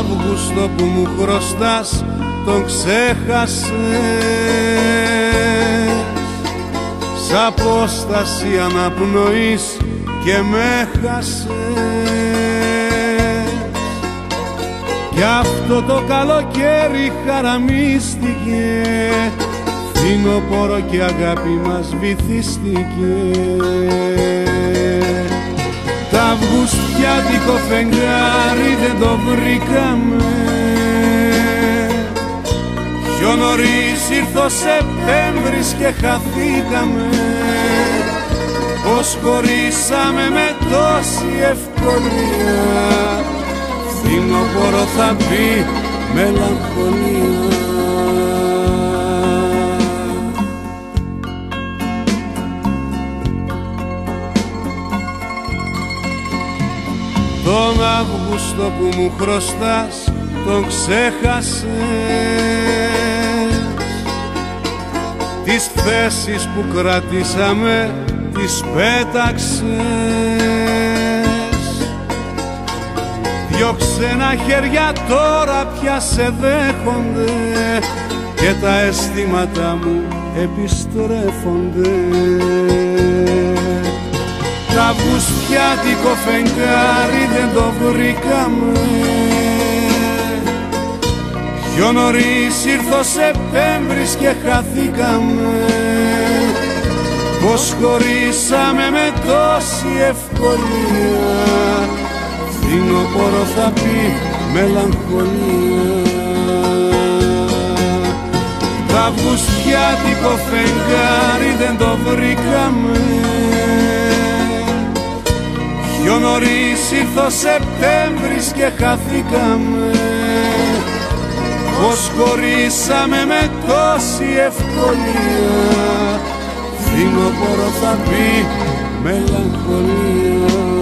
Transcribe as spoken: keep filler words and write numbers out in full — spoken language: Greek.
Αύγουστο που μου χρωστάς τον ξέχασες. Σ' απόσταση αναπνοής και με χάσες. Κι αυτό το καλοκαίρι χαραμίστηκε, φθινόπωρο και αγάπη μας βυθίστηκε. Τ' αυγουστιάτικο φεγγάρι δεν το βρήκαμε, πιο νωρίς ήρθε ο Σεπτέμβρης και χαθήκαμε, πως χωρίσαμε με τόση ευκολία, φθινόπωρο θα πει μελαγχολία. Τον Αύγουστο που μου χρωστάς τον ξέχασες, τις θέσεις που κρατήσαμε τις πέταξες. Δυο ξένα χέρια τώρα πια σε δέχονται και τα αισθήματά μου επιστρέφονται. Τ' αυγουστιάτικο φεγγάρι δεν το βρήκαμε, πιο νωρίς ήρθε ο Σεπτέμβρης και χαθήκαμε, πως χωρίσαμε με τόση ευκολία, φθινόπωρο θα πει μελαγχολία. Τ' αυγουστιάτικο φεγγάρι δεν το βρήκαμε, πιο νωρίς ήρθε ο Σεπτέμβρης και χαθήκαμε, πως χωρίσαμε με τόση ευκολία, φθινόπωρο θα πει μελαγχολία.